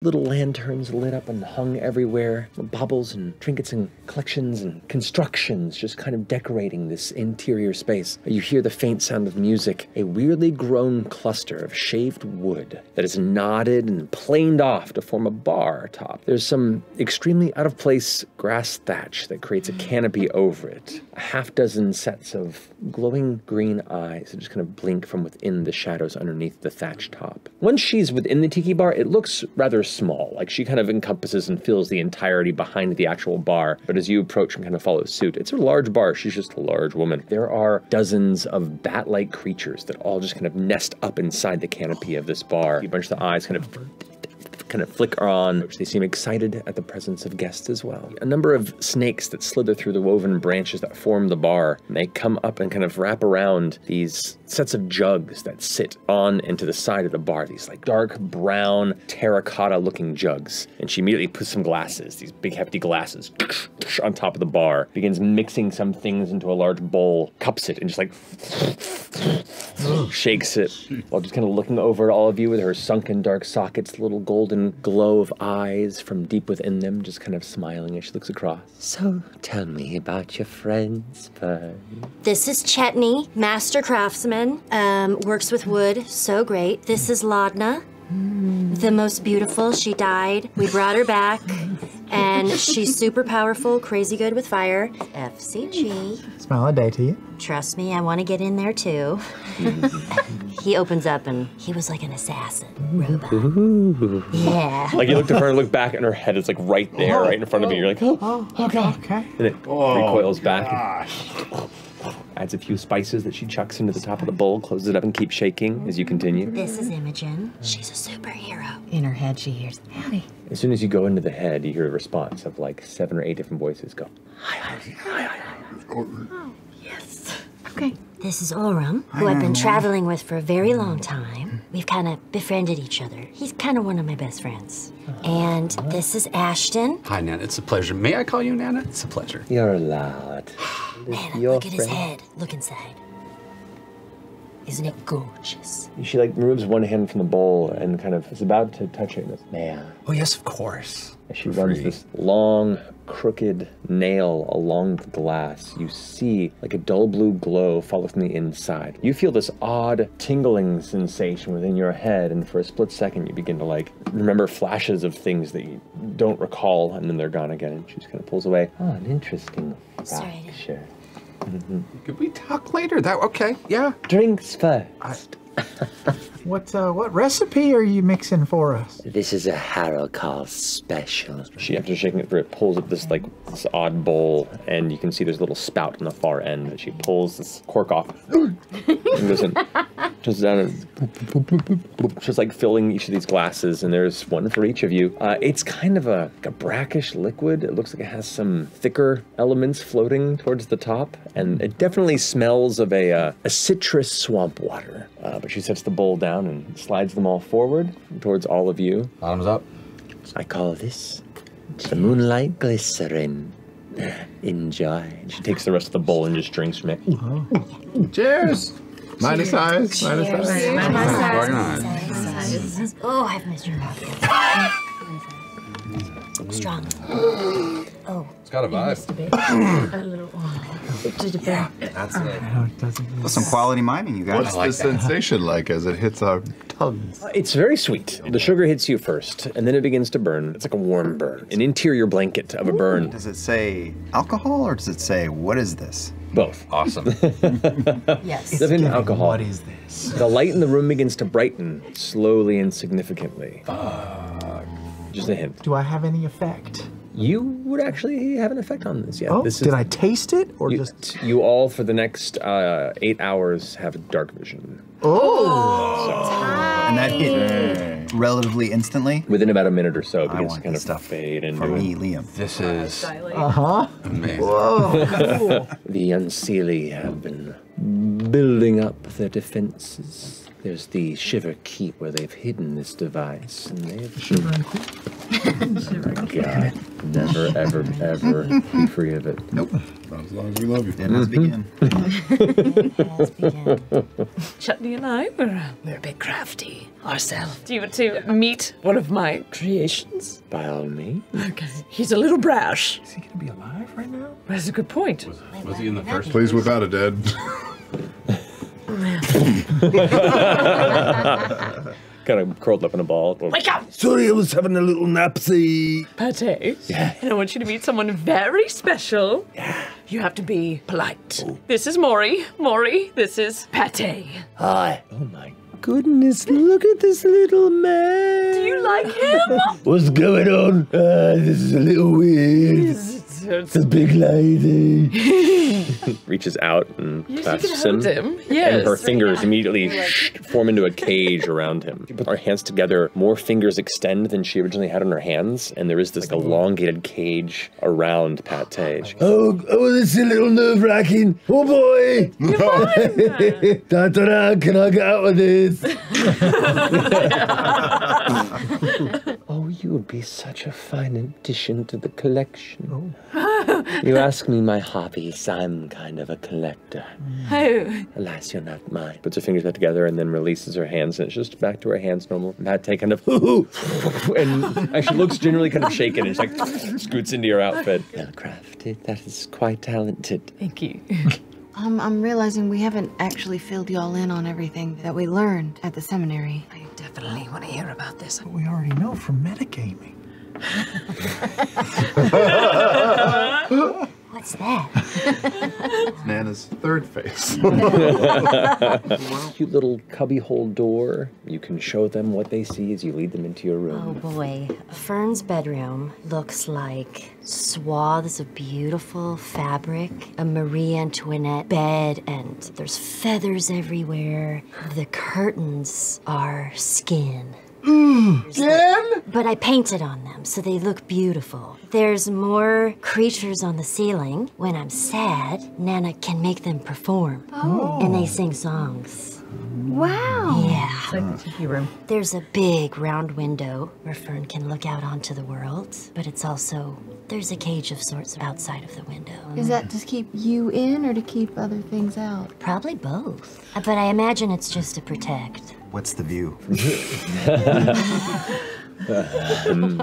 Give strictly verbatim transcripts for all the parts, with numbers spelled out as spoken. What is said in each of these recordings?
Little lanterns lit up and hung everywhere, baubles and trinkets and collections and constructions just kind of decorating this interior space. You hear the faint sound of music, a weirdly grown cluster of shaved wood that is knotted and planed off to form a bar top. There's some extremely out-of-place grass thatch that creates a canopy over it. A half dozen sets of glowing green eyes that just kind of blink from within the shadows underneath the thatch top. Once she's within the tiki bar, it looks rather small, like she kind of encompasses and fills the entirety behind the actual bar, but as you approach and kind of follow suit, it's a large bar, she's just a large woman. There are dozens of bat-like creatures that all just kind of nest up inside the canopy of this bar. A bunch of the eyes kind of kind of flicker on, which they seem excited at the presence of guests as well. A number of snakes that slither through the woven branches that form the bar, and they come up and kind of wrap around these sets of jugs that sit on into the side of the bar, these like dark brown terracotta looking jugs. And she immediately puts some glasses, these big hefty glasses, on top of the bar, begins mixing some things into a large bowl, cups it, and just like shakes it, while just kind of looking over at all of you with her sunken dark sockets, little golden glow of eyes from deep within them, just kind of smiling as she looks across. So, tell me about your friends, Fearne. This is Chetney, master craftsman, um, works with wood, so great. This is Laudna, mm. the most beautiful. She died, we brought her back, and she's super powerful, crazy good with fire. F C G. Smile a day to you. Trust me, I want to get in there too. He opens up and he was like an assassin robot. Ooh. Yeah. Like you looked at her and looked back and her head is like right there, oh, right in front oh, of you. You're like, oh, oh, oh God. Okay. And it oh, recoils back. Gosh. Adds a few spices that she chucks into the top of the bowl, closes it up, and keeps shaking as you continue. This is Imogen. She's a superhero. In her head, she hears, howdy. As soon as you go into the head, you hear a response of like seven or eight different voices go, hi, hi, hi, hi, hi. Oh, yes. Okay. This is Orym, who I've been traveling with for a very long time. We've kind of befriended each other. He's kind of one of my best friends. And this is Ashton. Hi, Nana. It's a pleasure. May I call you Nana? It's a pleasure. You're allowed. Nana, look at his head. Look inside. Isn't it gorgeous? She like removes one hand from the bowl and kind of is about to touch it. Man. Oh, yes, of course. As she runs this long, crooked nail along the glass, you see like a dull blue glow follow from the inside. You feel this odd tingling sensation within your head, and for a split second you begin to like remember flashes of things that you don't recall, and then they're gone again, and she just kind of pulls away. Oh, an interesting fracture. Mm-hmm. Could we talk later? That okay? Yeah. Drinks first. I, what uh, what recipe are you mixing for us? This is a Harakal special. She, after shaking it through, it pulls up this like this odd bowl, and you can see there's a little spout on the far end that she pulls this cork off and goes in, turns it down, and just like filling each of these glasses, and there's one for each of you. Uh, it's kind of a, like a brackish liquid. It looks like it has some thicker elements floating towards the top, and it definitely smells of a uh, a citrus swamp water. Uh, but she sets the bowl down and slides them all forward towards all of you. Bottoms up. I call this the moonlight glycerin. Enjoy. She takes the rest of the bowl and just drinks from it. Oh. Cheers! Minus size. Minus size. Minus size. Oh, I've missed your mouth. Strong. Oh. It's got a vibe. A little oil. Yeah, that's it. Well, some quality miming, you guys. What's like the that. sensation like as it hits our tongues? It's very sweet. The sugar hits you first, and then it begins to burn. It's like a warm burn, an interior blanket of a burn. Does it say alcohol, or does it say, what is this? Both. Awesome. Yes. It's giving alcohol. What is this? The light in the room begins to brighten, slowly and significantly. Fuck. Just a hint. Do I have any effect? You would actually have an effect on this, yeah. Oh, this is, did I taste it, or you, just... You all, for the next uh, eight hours, have dark vision. Oh! So. And that hit relatively instantly? Within about a minute or so, because it's kind of stuff fade and for me, Liam. This is... Uh-huh. Amazing. Whoa. Cool. The Unseelie have been building up their defenses. There's the Shiver Keep, where they've hidden this device, and they have... Shiver and Keep? God, never, ever, ever be free of it. Nope. Not as long as we love you. It has begun. It has begun. Chetney and I, we're, we're a bit crafty ourselves. Do you want to meet one of my creations? By all means. Okay. He's a little brash. Is he going to be alive right now? That's a good point. Was, was he in the first? Please, without a dead. Kind of curled up in a ball. Wake up! Sorry, I was having a little napsy. Pate. Yeah. And I want you to meet someone very special. Yeah. You have to be polite. Ooh. This is Maury. Maury, this is Pate. Hi. Oh my goodness, look at this little man. Do you like him? What's going on? Uh, this is a little weird. It's a big lady. Reaches out and yes, clasps him. him. Yes, and her fingers yeah. immediately form into a cage around him. She puts our hands together. More fingers extend than she originally had on her hands, and there is this like elongated cage around Pate. Oh, oh, this is a little nerve-wracking. Oh boy! Ta-ta-da, can I get out of this? Oh, you would be such a fine addition to the collection. Oh. You ask me my hobbies, I'm kind of a collector. Oh. Alas, you're not mine. Puts her fingers back together and then releases her hands, and it's just back to her hands normal. Pate kind of, and actually looks generally kind of shaken, and she's like, scoots into your outfit. Well crafted, that is quite talented. Thank you. um, I'm realizing we haven't actually filled y'all in on everything that we learned at the seminary. I definitely want to hear about this. But we already know from metagaming. What's that? Nana's third face. Cute little cubbyhole door. You can show them what they see as you lead them into your room. Oh boy. Fearne's bedroom looks like swaths of beautiful fabric, a Marie Antoinette bed, and there's feathers everywhere. The curtains are skin. Mm, again? But I painted on them, so they look beautiful. There's more creatures on the ceiling. When I'm sad, Nana can make them perform. Oh. And they sing songs. Wow. Yeah. It's like the tiki room. There's a big round window where Fearne can look out onto the world, but it's also, there's a cage of sorts outside of the window. Is that to keep you in or to keep other things out? Probably both. But I imagine it's just to protect. What's the view? um,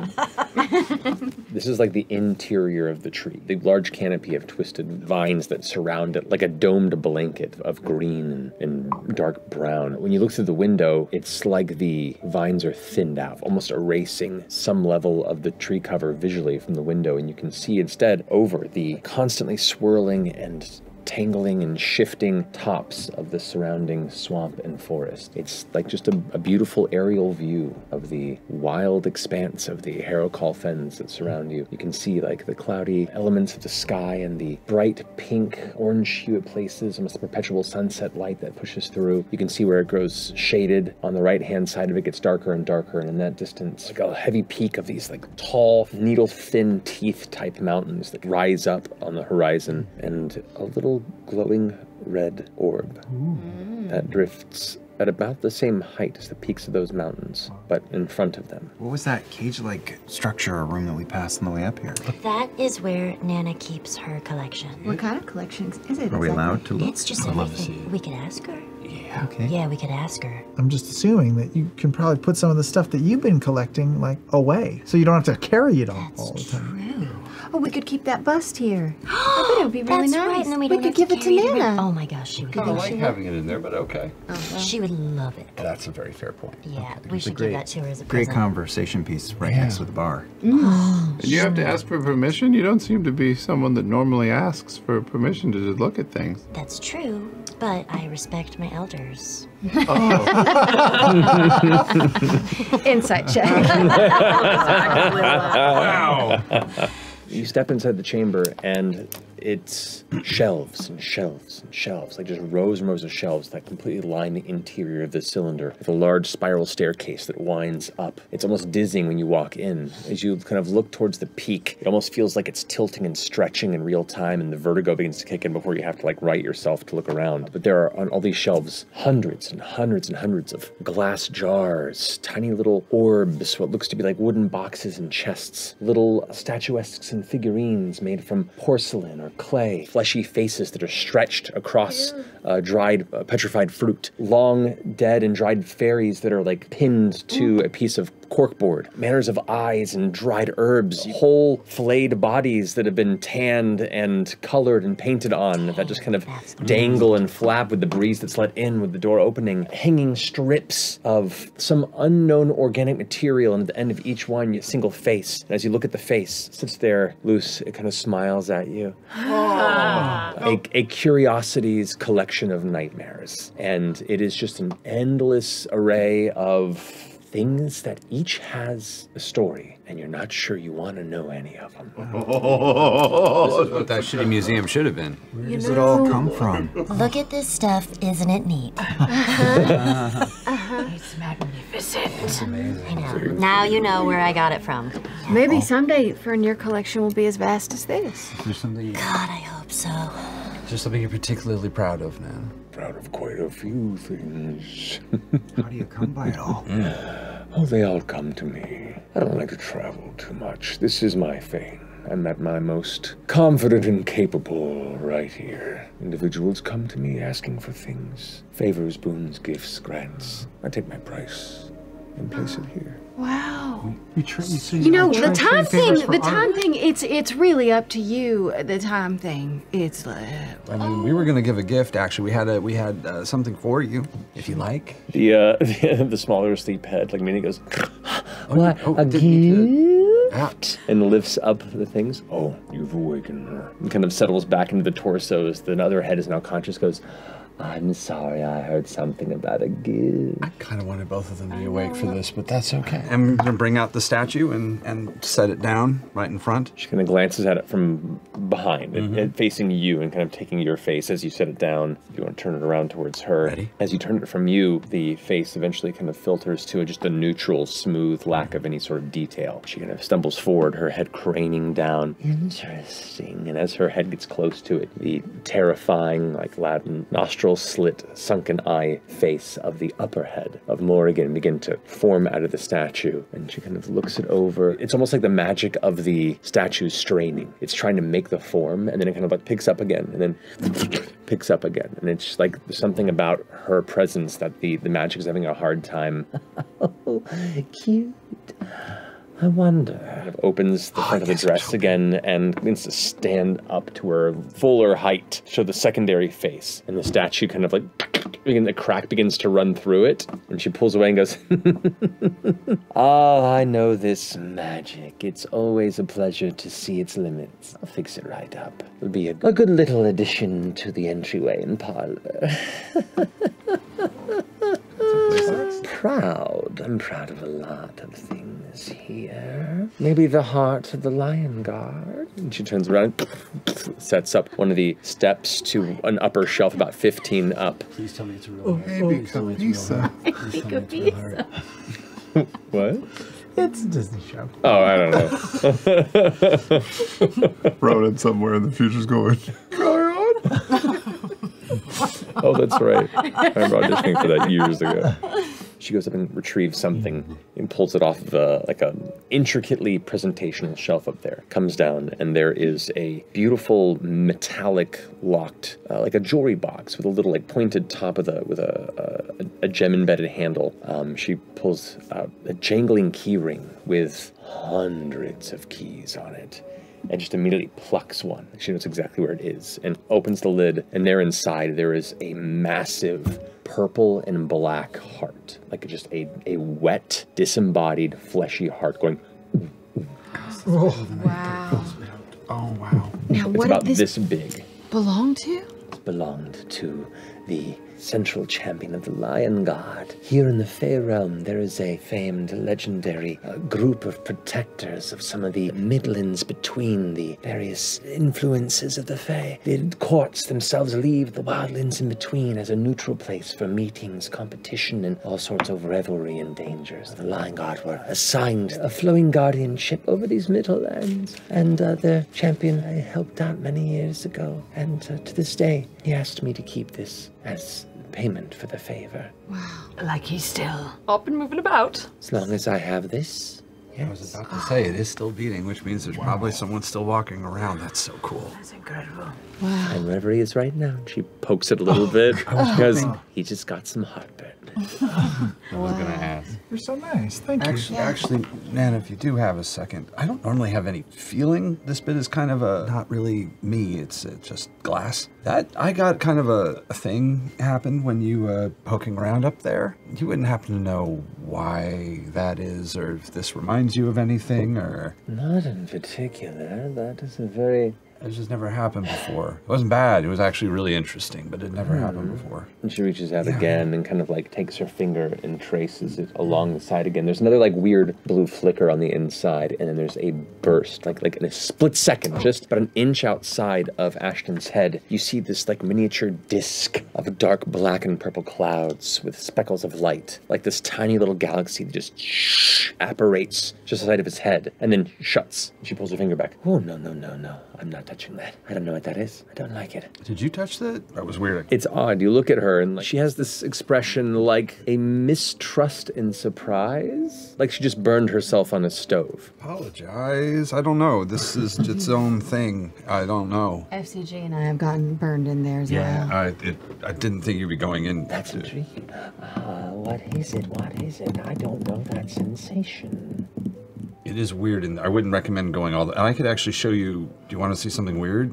this is like the interior of the tree. The large canopy of twisted vines that surround it, like a domed blanket of green and dark brown. When you look through the window, it's like the vines are thinned out, almost erasing some level of the tree cover visually from the window, and you can see instead over the constantly swirling and tangling and shifting tops of the surrounding swamp and forest. It's like just a, a beautiful aerial view of the wild expanse of the Harrowcall fens that surround you. You can see like the cloudy elements of the sky and the bright pink, orange hue at places, almost the perpetual sunset light that pushes through. You can see where it grows shaded. On the right-hand side of it gets darker and darker, and in that distance, like a heavy peak of these like tall, needle-thin teeth-type mountains that rise up on the horizon, and a little glowing red orb Ooh. that drifts at about the same height as the peaks of those mountains, but in front of them. What was that cage-like structure or room that we passed on the way up here? That is where Nana keeps her collection. What kind of collection is it? Are exactly? we allowed to look? It's just everything. We could ask her. Yeah. Okay. Yeah, we could ask her. I'm just assuming that you can probably put some of the stuff that you've been collecting, like, away, so you don't have to carry it all, That's all the time. True. Oh, we could keep that bust here. I bet it would be really That's nice. Right, and then we, we could give it to Nana. Oh my gosh, she would love it. I like having it in there, but okay. Oh, well. She would love it. That's a very fair point. Yeah, okay. we it's should great, give that to her as a present. Great conversation piece right yeah. next to the bar. Mm. Oh, and you have to ask for permission? You don't seem to be someone that normally asks for permission to look at things. That's true, but I respect my elders. Oh. Insight check. Wow. You step inside the chamber, and it's shelves and shelves and shelves, like just rows and rows of shelves that completely line the interior of the cylinder with a large spiral staircase that winds up. It's almost dizzying when you walk in. As you kind of look towards the peak, it almost feels like it's tilting and stretching in real time, and the vertigo begins to kick in before you have to like right yourself to look around. But there are on all these shelves hundreds and hundreds and hundreds of glass jars, tiny little orbs, what looks to be like wooden boxes and chests, little statuesques and figurines made from porcelain or clay, fleshy faces that are stretched across uh, dried, uh, petrified fruit, long dead and dried fairies that are like pinned to a piece of corkboard, manners of eyes and dried herbs, whole flayed bodies that have been tanned and colored and painted on that just kind of dangle and flap with the breeze that's let in with the door opening, hanging strips of some unknown organic material, and at the end of each one, a single face. And as you look at the face, it sits there loose, it kind of smiles at you. A, a curiosity's collection of nightmares. And it is just an endless array of things that each has a story, and you're not sure you want to know any of them. Oh, this is what that shitty museum should have been. Where you does know, it all come from? Look at this stuff, isn't it neat? Uh-huh. Uh-huh. It's magnificent. It's amazing. I know. Now you know where I got it from. Maybe someday, Fearne, your collection will be as vast as this. Is there something? God, I hope so. Is there something you're particularly proud of now? Proud of quite a few things. How do you come by it all? Oh, they all come to me. I don't like to travel too much. This is my thing. I'm at my most confident and capable right here. Individuals come to me asking for things. Favors, boons, gifts, grants. I take my price and place it here. Wow. We, we try, we see, you know, the time thing, the time art. thing, it's it's really up to you, the time thing. It's uh, I mean, oh. we were going to give a gift, actually. We had a we had uh, something for you, if you like. The uh, the, the smaller sleep head, like, meaning goes, what, oh, a gift? And lifts up the things. Oh, you've awakened her. And kind of settles back into the torsos. The other head is now conscious, goes, I'm sorry, I heard something about a gift. I kind of wanted both of them to be awake for this, but that's okay. I'm going to bring out the statue and, and set it down right in front. She kind of glances at it from behind, mm-hmm. and facing you and kind of taking your face as you set it down. If you want to turn it around towards her. Ready? As you turn it from you, the face eventually kind of filters to just a neutral, smooth lack of any sort of detail. She kind of stumbles forward, her head craning down. Interesting. And as her head gets close to it, the terrifying, like, Latin nostril slit, sunken eye face of the upper head of Morrigan begin to form out of the statue, and she kind of looks it over. It's almost like the magic of the statue straining. It's trying to make the form, and then it kind of like picks up again, and then picks up again, and it's like something about her presence that the, the magic is having a hard time. Oh, cute. I wonder. Kind of opens the front oh, of the dress again and begins to stand up to her fuller height, show the secondary face, and the statue kind of like, the crack begins to run through it, and she pulls away and goes, oh, I know this magic. It's always a pleasure to see its limits. I'll fix it right up. It'll be a, a good little addition to the entryway and parlor. I'm proud. I'm proud of a lot of things here. Maybe the heart of the Lion Guard. And she turns around and sets up one of the steps to an upper shelf, about fifteen up. Please tell me it's a real oh, heart. Baby, oh, baby, Lisa. I think of Lisa. What? It's a Disney show. Oh, I don't know. Ronan somewhere in the future's going, Ronan? Oh, that's right. I remember auditioning for that years ago. She goes up and retrieves something and pulls it off of a, like an intricately presentational shelf up there. Comes down, and there is a beautiful metallic locked, uh, like a jewelry box with a little like pointed top of the, with a, a, a gem embedded handle. Um, she pulls out a jangling key ring with hundreds of keys on it, and just immediately plucks one. She knows exactly where it is, and opens the lid, and there inside there is a massive purple and black heart, like just a, a wet, disembodied, fleshy heart going... Oh, wow. Oh, wow. Now, it's what about this, this big. Belonged to? It's belonged to the central champion of the Lion Guard. Here in the Fey Realm, there is a famed, legendary uh, group of protectors of some of the Midlands between the various influences of the Fey. The courts themselves leave the wildlands in between as a neutral place for meetings, competition, and all sorts of revelry and dangers. The Lion Guard were assigned a flowing guardianship over these Middlelands, and uh, their champion I helped out many years ago, and uh, to this day, he asked me to keep this as payment for the favor. Wow. Like he's still up and moving about. As long as I have this. Yes. I was about to say, it is still beating, which means there's wow. probably someone still walking around. That's so cool. That's incredible. Wow. And wherever he is right now, she pokes it a little oh, bit because oh. he just got some heartburn. I was wow. going to ask. You're so nice. Thank actually, you. Yeah. Actually, Nana, if you do have a second, I don't normally have any feeling. This bit is kind of a not really me. It's uh, just glass. That I got kind of a, a thing happened when you were uh, poking around up there. You wouldn't happen to know why that is or if this reminds you of anything or... Not in particular. That is a very... It's just never happened before. It wasn't bad. It was actually really interesting, but it never mm. happened before. And she reaches out yeah. again and kind of like takes her finger and traces it along the side again. There's another like weird blue flicker on the inside, and then there's a burst, like like in a split second, just about an inch outside of Ashton's head. You see this like miniature disc of dark black and purple clouds with speckles of light, like this tiny little galaxy that just shh, apparates just outside of his head, and then shuts. She pulls her finger back. Oh, no, no, no, no. I'm not touching that. I don't know what that is. I don't like it. Did you touch that? That was weird. It's odd. You look at her and like, she has this expression like a mistrust and surprise. Like she just burned herself on a stove. Apologize. I don't know. This is its own thing. I don't know. F C G and I have gotten burned in there as yeah, well. Yeah, I, it, I didn't think you'd be going in. That's to... intriguing. Uh, what is it? What is it? I don't know that sensation. It is weird, and I wouldn't recommend going all the... And I could actually show you... Do you want to see something weird?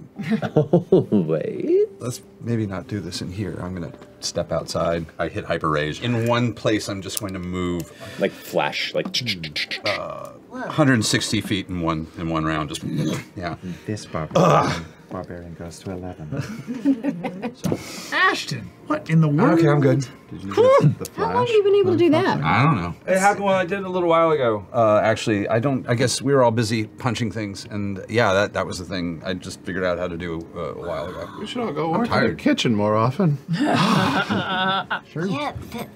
Oh, wait. Let's maybe not do this in here. I'm going to step outside. I hit Hyper Rage. In one place, I'm just going to move... Like flash, like... Uh, one hundred sixty feet in one in one round. Just... Yeah. This barbarian, barbarian goes to eleven. So. Ashton! What in the world? Okay, I'm good. Did you just the flash? How long have you been able to do that? I don't know. It happened when I did it a little while ago. Uh, actually, I don't, I guess we were all busy punching things, and yeah, that, that was the thing. I just figured out how to do uh, a while ago. We should all go work in the kitchen more often. Sure. Yeah, the,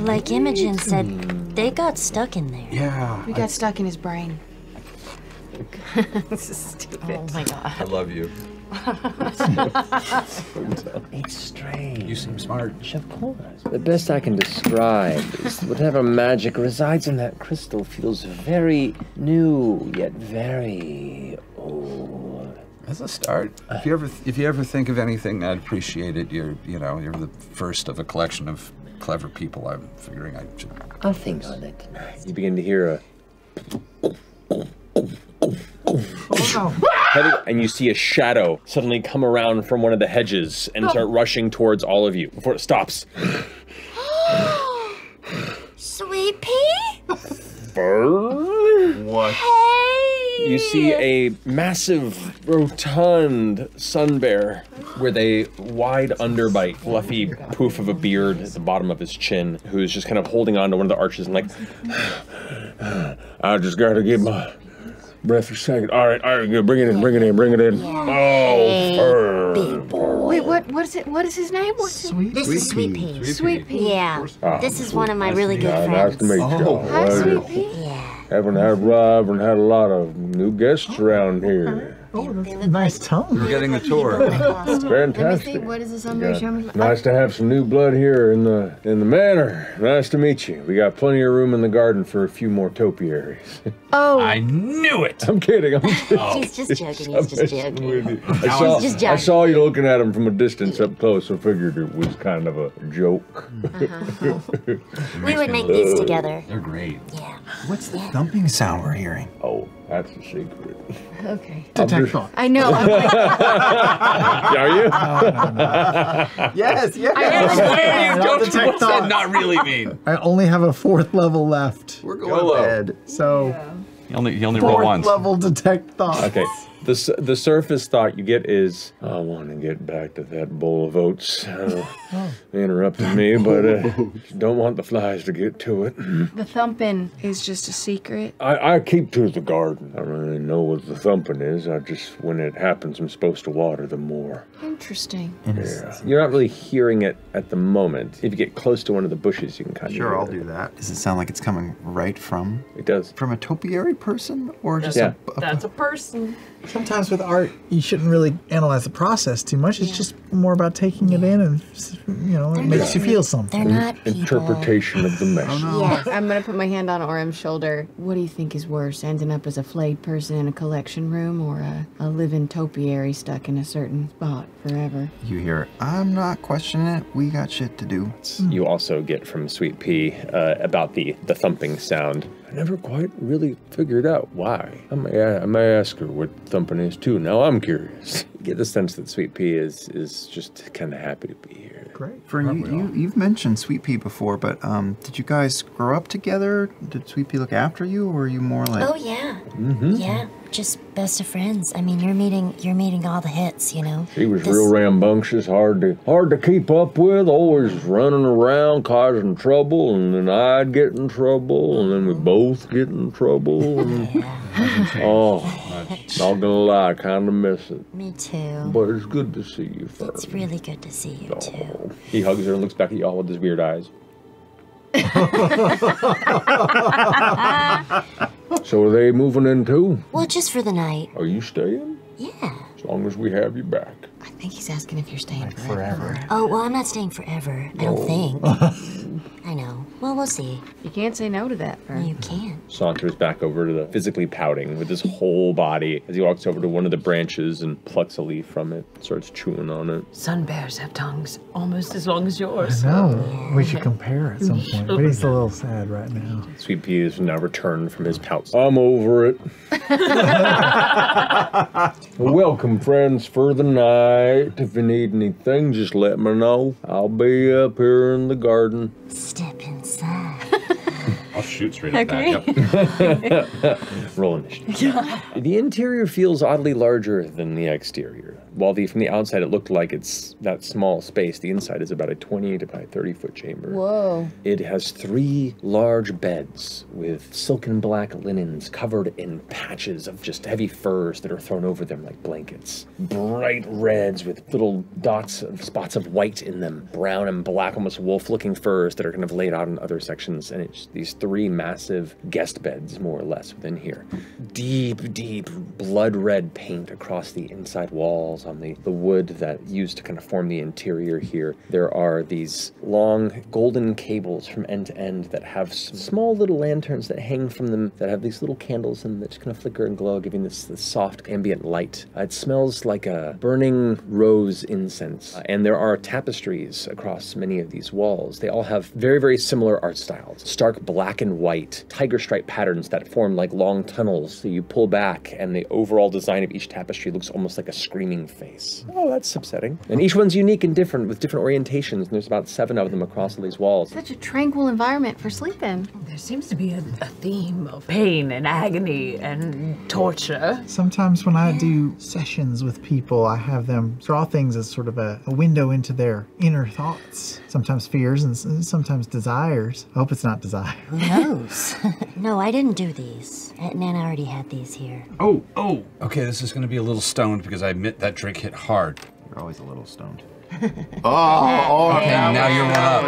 like Imogen said, they got stuck in there. Yeah. We got I, stuck in his brain. This is stupid. Oh my god. I love you. It's strange. You seem smart. Of course. The best I can describe is whatever magic resides in that crystal feels very new, yet very old. That's a start. If you ever, if you ever think of anything, I'd appreciate it. You're, you know, you're the first of a collection of clever people. I'm figuring I should. I'll think on it tonight. You begin to hear a. Oh, no. And you see a shadow suddenly come around from one of the hedges and oh. start rushing towards all of you before it stops. Sweet Pea? What? Hey. You see a massive, rotund sun bear with a wide underbite, fluffy poof of a beard at the bottom of his chin, who's just kind of holding on to one of the arches and like, I just gotta get my... breath for a second. All right, all right, good. Bring it in, bring it in, bring it in. Oh, big boy. Wait, what? What is it? What is his name? What's Sweet. It? This Sweet is Sweet Pea. Pea. Sweet Pea. Yeah. Oh, this is Sweet one of my really good friends. Nice to meet you. Oh. Hi, Sweet Pea. Yeah. Haven't had Rob and had a lot of new guests around here. Oh, that's a nice tone. We're getting a tour. Fantastic. Let me see, what is this yeah. Nice to have some new blood here in the in the manor. Nice to meet you. We got plenty of room in the garden for a few more topiaries. Oh, I knew it. I'm kidding. I'm kidding. Oh. He's just joking. He's just joking. I saw, just joking. I saw you looking at him from a distance up close, so figured it was kind of a joke. Uh-huh. We would make these together. They're great. Yeah. What's the thumping sound we're hearing? Oh. That's a secret. Okay. Detect thought. I know. I'm like, are you? No, no, no. Yes, yes. I don't detect thought. That not really mean? I only have a fourth level left. We're going to bed. So. Yeah. You only, you only roll once. Fourth level detect thoughts. Okay. The, the surface thought you get is, I want to get back to that bowl of oats. Uh, oh. They interrupted me, but uh, don't want the flies to get to it. The thumping is just a secret. I, I keep to the garden. I don't really know what the thumping is. I just, when it happens, I'm supposed to water them more. Interesting. Yeah. You're not really hearing it at the moment. If you get close to one of the bushes, you can kind of Sure, I'll it. do that. Does it sound like it's coming right from? It does. From a topiary person? Or just yeah. a, a... That's a person. Sometimes with art, you shouldn't really analyze the process too much. It's yeah. just more about taking yeah. it in and, you know, it makes yeah. you feel something. They're not people. Interpretation of the message. Oh, no. Yeah, I'm going to put my hand on Orym's shoulder. What do you think is worse, ending up as a flayed person in a collection room or a, a living topiary stuck in a certain spot forever? You hear, I'm not questioning it. We got shit to do. Mm. You also get from Sweet Pea uh, about the, the thumping sound. I never quite really figured out why. I may, I may ask her what thumping is too. Now I'm curious. You get the sense that Sweet Pea is is just kind of happy to be here. Great. Fearne, you, you, you've mentioned Sweet Pea before, but um, did you guys grow up together? Did Sweet Pea look after you, or are you more like? Oh yeah, mm-hmm. yeah. Just best of friends. I mean, you're meeting you're meeting all the hits, you know. She was this... real rambunctious, hard to hard to keep up with, always running around, causing trouble, and then I'd get in trouble, and then we both get in trouble. And... yeah. Oh, not gonna lie, I kind of miss it. Me too. But it's good to see you, Fearne. It's really good to see you oh. too. He hugs her and looks back at y'all with his weird eyes. So are they moving in too? Well, just for the night. Are you staying? Yeah. As long as we have you back. I think he's asking if you're staying like forever. forever. Oh, well, I'm not staying forever. I don't oh. think. I know. Well, we'll see. You can't say no to that, Fearne. You can't. Saunters back over to the physically pouting with his whole body as he walks over to one of the branches and plucks a leaf from it, starts chewing on it. Sun bears have tongues almost as long as yours. I know. We should compare at some point, but he's a little sad right now. Sweet Pea has now returned from his pout. I'm over it. Welcome, friends, for the night. If you need anything, just let me know. I'll be up here in the garden. Step inside. I'll shoot straight at that. Yep. Roll initiative. Yeah. The interior feels oddly larger than the exterior. While the from the outside it looked like it's that small space, the inside is about a twenty-eight by thirty foot chamber. Whoa. It has three large beds with silken black linens covered in patches of just heavy furs that are thrown over them like blankets. Bright reds with little dots of spots of white in them. Brown and black, almost wolf-looking furs that are kind of laid out in other sections. And it's these three massive guest beds, more or less, within here. Deep, deep blood-red paint across the inside walls, on the, the wood that used to kind of form the interior here. There are these long golden cables from end to end that have small little lanterns that hang from them that have these little candles in them that just kind of flicker and glow, giving this, this soft ambient light. Uh, it smells like a burning rose incense. Uh, and there are tapestries across many of these walls. They all have very, very similar art styles. Stark black and white, tiger stripe patterns that form like long tunnels that you pull back, and the overall design of each tapestry looks almost like a screaming face. Oh, that's upsetting. And each one's unique and different, with different orientations, and there's about seven of them across all these walls. Such a tranquil environment for sleeping. There seems to be a, a theme of pain and agony and torture. Sometimes when I do sessions with people, I have them draw things as sort of a, a window into their inner thoughts. Sometimes fears and sometimes desires. I hope it's not desire. Who knows? No, I didn't do these. Nana already had these here. Oh, oh! Okay, this is going to be a little stoned because I admit that drink hit hard. You're always a little stoned. oh, oh, okay, now, now you're one up.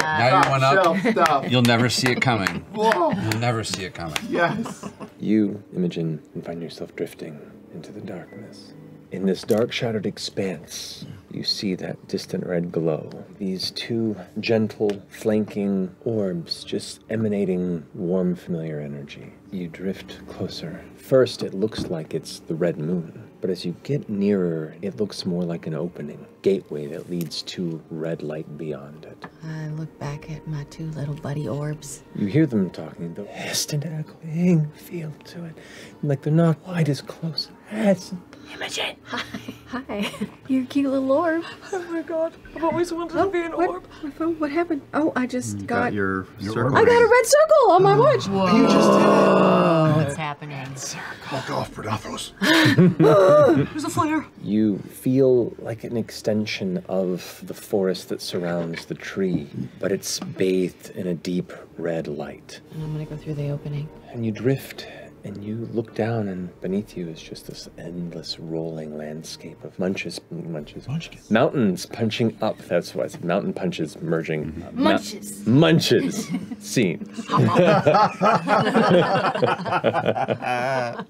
Now you're one up. Stop. You'll never see it coming. Whoa. You'll never see it coming. Yes. You, Imogen, can find yourself drifting into the darkness. In this dark, shadowed expanse, you see that distant red glow. These two gentle, flanking orbs just emanating warm, familiar energy. You drift closer. First, it looks like it's the red moon. But as you get nearer, it looks more like an opening, gateway that leads to red light beyond it. I look back at my two little buddy orbs. You hear them talking, the distant echoing feel to it, like they're not quite as close as Imogen. Hi. Hi. You're a cute little orb. Oh my god. I've always wanted oh, to be an what? orb. My phone, what happened? Oh, I just you got, got your, your circle. I got a red circle on my watch. Whoa. You just did it. What's happening? Circle. Fuck off, Predaphos. There's a flare. You feel like an extension of the forest that surrounds the tree, but it's bathed in a deep red light. And I'm gonna go through the opening. And you drift. And you look down, and beneath you is just this endless rolling landscape of munches, munches, munches. Mountains punching up. That's what I said. Mountain punches merging. Mm-hmm. uh, munches. Ma munches. Scene.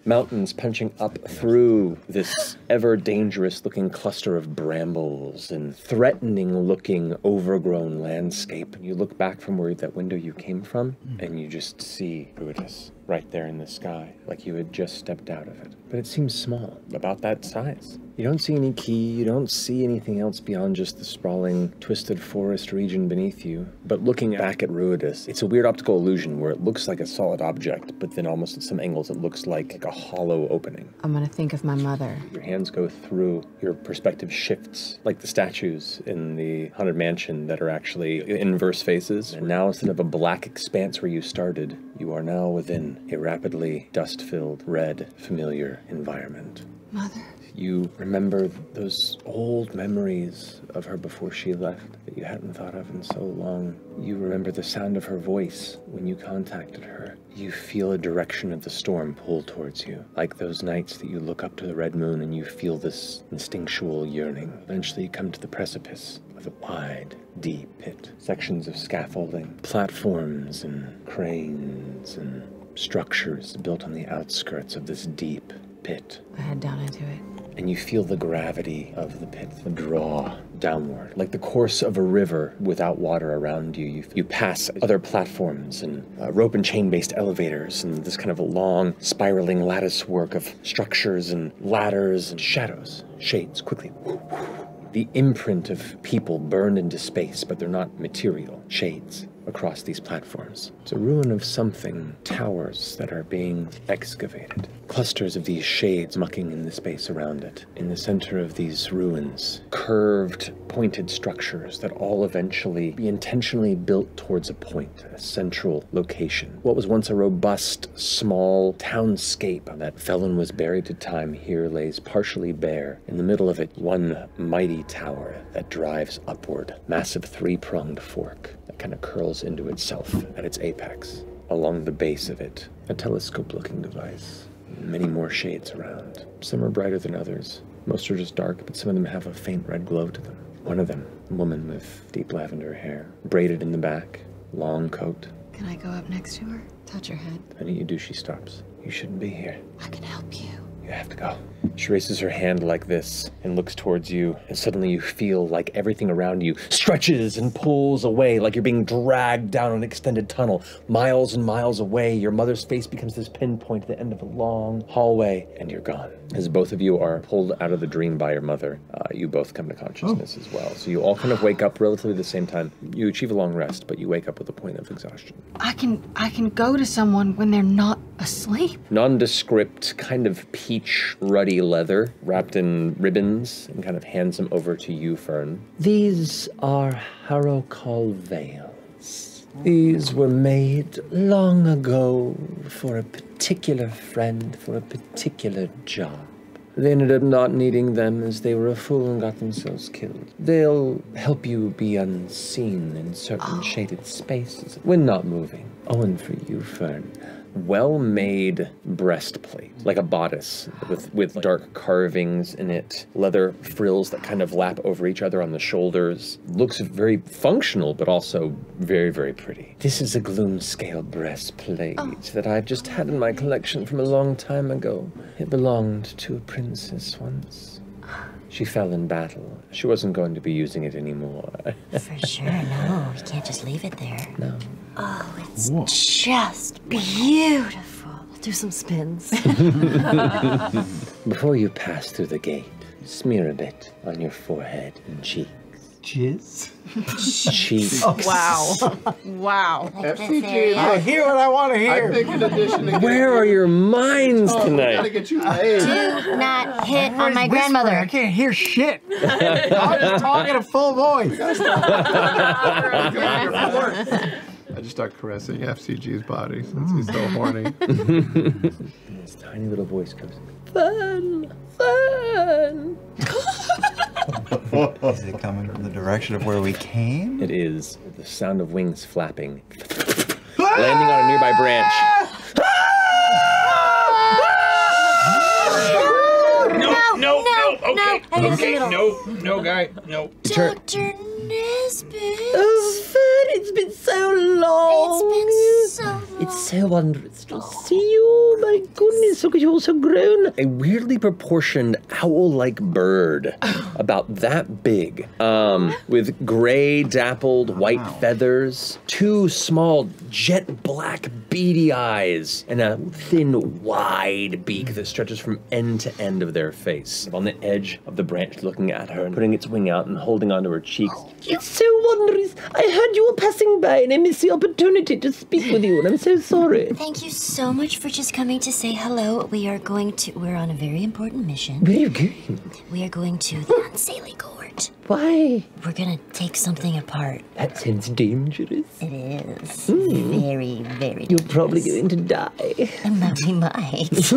Mountains punching up through this ever dangerous looking cluster of brambles and threatening looking overgrown landscape. And you look back from where that window you came from, mm-hmm. and you just see Ruidus. Right there in the sky, like you had just stepped out of it. But it seems small, about that size. You don't see any key, you don't see anything else beyond just the sprawling, twisted forest region beneath you. But looking back at Ruidus, it's a weird optical illusion where it looks like a solid object, but then almost at some angles it looks like, like a hollow opening. I'm gonna think of my mother. Your hands go through, your perspective shifts, like the statues in the Haunted Mansion that are actually inverse faces. And now instead of a black expanse where you started, you are now within a rapidly dust-filled, red, familiar environment. Mother. You remember those old memories of her before she left that you hadn't thought of in so long. You remember the sound of her voice when you contacted her. You feel a direction of the storm pull towards you, like those nights that you look up to the red moon and you feel this instinctual yearning. Eventually you come to the precipice of a wide, deep pit. Sections of scaffolding, platforms and cranes and structures built on the outskirts of this deep pit. I head down into it. And you feel the gravity of the pit, the draw downward, like the course of a river without water around you. You, you pass other platforms and uh, rope and chain-based elevators and this kind of a long, spiraling lattice work of structures and ladders and shadows, shades, quickly. The imprint of people burned into space, but they're not material, shades. Across these platforms. It's a ruin of something, towers that are being excavated. Clusters of these shades mucking in the space around it. In the center of these ruins, curved, pointed structures that all eventually be intentionally built towards a point, a central location. What was once a robust, small townscape that fell and was buried to time here lays partially bare. In the middle of it, one mighty tower that drives upward, massive three-pronged fork that kind of curls into itself at its apex. Along the base of it, a telescope-looking device. Many more shades around. Some are brighter than others. Most are just dark, but some of them have a faint red glow to them. One of them, a woman with deep lavender hair, braided in the back, long coat. Can I go up next to her? Touch her head? The minute you do, she stops. You shouldn't be here. I can help you. You have to go. She raises her hand like this and looks towards you, and suddenly you feel like everything around you stretches and pulls away, like you're being dragged down an extended tunnel. Miles and miles away, your mother's face becomes this pinpoint at the end of a long hallway, and you're gone. As both of you are pulled out of the dream by your mother, uh, you both come to consciousness oh. as well. So you all kind of wake up relatively the same time. You achieve a long rest, but you wake up with a point of exhaustion. I can, I can go to someone when they're not asleep. Nondescript, kind of peace. Each ruddy leather, wrapped in ribbons, and kind of hands them over to you, Fearne. These are Harrowcall veils. These were made long ago for a particular friend, for a particular job. They ended up not needing them as they were a fool and got themselves killed. They'll help you be unseen in certain oh. shaded spaces when not moving. Oh, and for you, Fearne. Well-made breastplate, like a bodice with, with dark carvings in it, leather frills that kind of lap over each other on the shoulders. Looks very functional, but also very, very pretty. This is a Gloomscale breastplate oh. that I've just had in my collection from a long time ago. It belonged to a princess once. She fell in battle. She wasn't going to be using it anymore. For sure, no. We can't just leave it there. No. Oh, it's Whoa. just beautiful. I'll do some spins. Before you pass through the gate, smear a bit on your forehead and cheeks. Jizz. Cheeks. Wow. Wow. F C G. I hear what I want to hear. I think in addition to where are your minds oh, tonight? I gotta get you laid. Do not hit on my grandmother. I can't hear shit. I'm just talking a full voice. I just start caressing F C G's body since he's so horny. His tiny little voice goes, fun, fun. Is it coming from the direction of where we came? It is. The sound of wings flapping. Landing on a nearby branch. No, no, no, no, okay, no, okay, no, no, guy, no. Doctor Nesbitt. Oh, Fearne, it's been so long. It's been so long. It's so wondrous to see you. My goodness, look at you all so grown. A weirdly proportioned owl-like bird, about that big, um, with gray, dappled, white wow. feathers, two small, jet black, beady eyes, and a thin, wide beak that stretches from end to end of their face. On the edge of the branch, looking at her and putting its wing out and holding onto her cheeks. It's so wondrous. I heard you were passing by and I missed the opportunity to speak with you, and I'm so sorry. Thank you so much for just coming to say hello. We are going to, we're on a very important mission. Where are you going? We are going to the Unseelie Court. Why? We're gonna take something apart. That sounds dangerous. It is. Mm. Very, very dangerous. You're probably going to die. And that we might. It's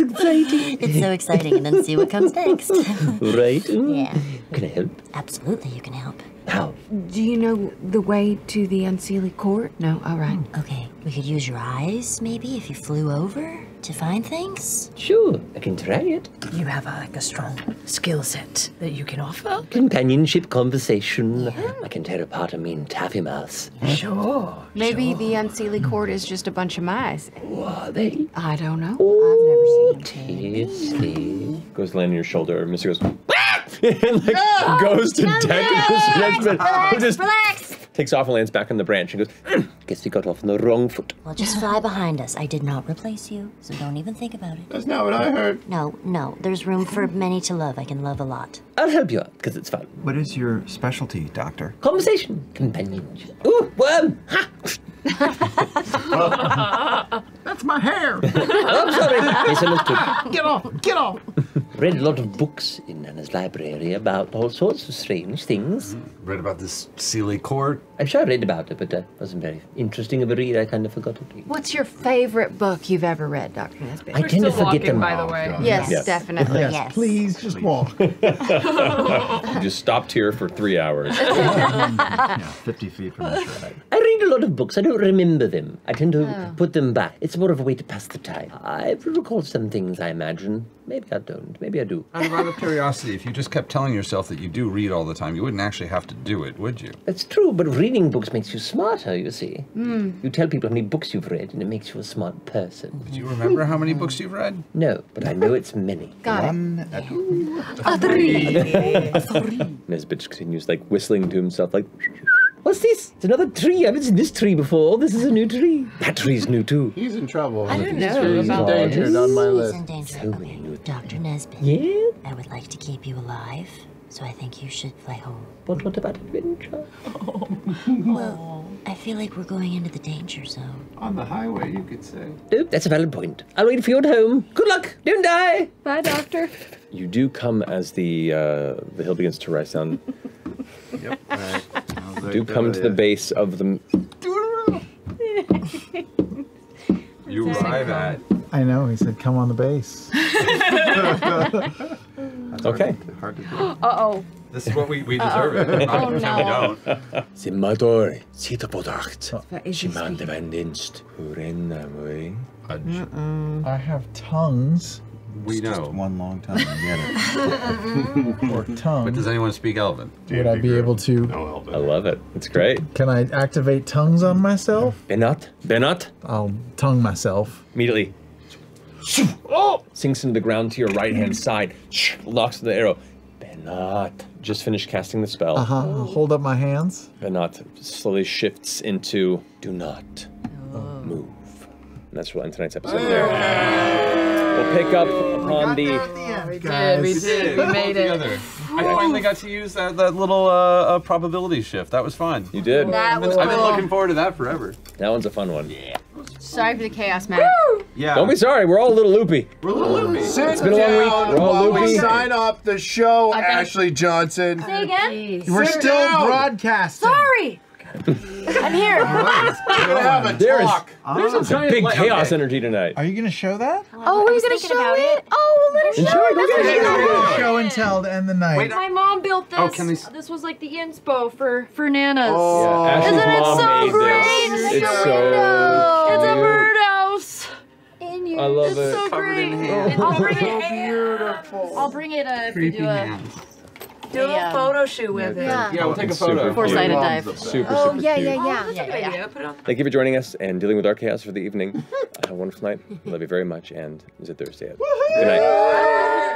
exciting. It's so exciting, and then see what comes next. Right? Yeah. Can I help? Absolutely, you can help. How? Do you know the way to the Unseelie Court? No, all right. Mm. Okay, we could use your eyes, maybe, if you flew over to find things? Sure, I can try it. You have a, like a strong skill set that you can offer? Companionship, conversation. Yeah. I can tear apart a mean taffy mouse. Yeah. Sure. Maybe sure. the Unseelie Court is just a bunch of mice. Who are they? I don't know. Oh, I've never seen them. Tasty. Goes to land on your shoulder, Mister goes, ah! And like oh, goes to deck this judgment. Relax, just relax. Takes off and lands back on the branch and goes, mm, guess we got off on the wrong foot. Well, just fly behind us. I did not replace you, so don't even think about it. That's not what I heard. No, no. There's room for many to love. I can love a lot. I'll help you out, because it's fun. What is your specialty, Doctor? Conversation. Companionship. Ooh, worm! Ha! That's my hair! I'm sorry. Misunderstood. Get off! Get off! Read a lot of books in Nana's library about all sorts of strange things. Read about this Unseelie Court. I'm sure I read about it, but it uh, wasn't very interesting of a read. I kind of forgot it. What's your favorite book you've ever read, Doctor Nesbitt? I We're tend to forget walking, them. By the way, oh, yes, yes, definitely. Yes, yes. Please just walk. You just stopped here for three hours. Yeah, Fifty feet from the shore. I read a lot of books. I don't remember them. I tend to oh. put them back. It's more of a way to pass the time. I recall some things. I imagine. Maybe I don't. Maybe I do. I'm out of curiosity, if you just kept telling yourself that you do read all the time, you wouldn't actually have to do it, would you? That's true, but reading books makes you smarter, you see. Mm. You tell people how many books you've read, and it makes you a smart person. Do you remember how many books you've read? No, but I know it's many. Got One, it. a two, a three. A three. Nesbitt continues, like, whistling to himself, like... What's this? It's another tree. I haven't seen this tree before. This is a new tree. That tree's new too. He's in trouble. I don't know trees. about that. He's endangered on my list. He's endangered. Okay, okay. Doctor Nesbitt. Yeah? I would like to keep you alive, so I think you should fly home. But what about adventure? Oh. Well, I feel like we're going into the danger zone. On the highway, you could say. Oh, that's a valid point. I'll wait for you at home. Good luck. Don't die. Bye, Doctor. You do come as the, uh, the hill begins to rise down. Yep, all right. Like do come to the base of the... You arrive at... I know, he said, come on the base. Okay. Uh-oh. This is what we, we deserve uh -oh. it. Oh, no. We don't. C'est ma dor, c'est de podacht. Chemin de vendenst. I have tongues. We it's know. Just one long time, I get it. Or tongue. But does anyone speak Elven? Do Would I be able to? No Elven. I love it. It's great. Can I activate tongues on myself? Benat. Benat. I'll tongue myself. Immediately. Oh! Sinks into the ground to your right-hand side. Locks the arrow. Benat. Just finished casting the spell. Uh-huh. Oh. Hold up my hands. Benat slowly shifts into do not oh. move. And that's where we'll end tonight's episode. There. We'll pick up upon we got the. There at the end, we guys. did. We did. We made it. Together. I finally got to use that, that little uh, uh, probability shift. That was fun. You did. That was I've been cool. looking forward to that forever. That one's a fun one. Yeah. Sorry for the chaos, Matt. Woo! Yeah. Don't be sorry. We're all a little loopy. We're a little loopy. Sit it's been down a long week. We're all loopy. We sign off the show, okay. Ashley Johnson. Say again. We're Sit still down. broadcasting. Sorry. I'm here. Right. We're gonna have a there talk. Is, oh. There's a, giant a big light. chaos okay. energy tonight. Are you gonna show that? Oh, we're gonna show it? it. Oh, well, let us show it. That's it. It. Show and tell to end the night. Wait, my mom built this. Oh, can we... This was like the inspo for for Nana's. Oh. Yeah, Isn't it so great? It's, it's so cute. It's a bird house. In you. I love it's it. It's so Covered great. In oh. I'll bring it. So beautiful. I'll bring it uh, if we do a. Do a um, photo shoot with it. Yeah, yeah we'll take a photo. Four-sided dive. Super, super Oh, yeah, yeah, yeah. Oh, that's yeah, a good yeah, idea. Yeah. Put it on. Thank you for joining us and dealing with our chaos for the evening. Have a wonderful night. Love you very much, and is it Thursday? Good night.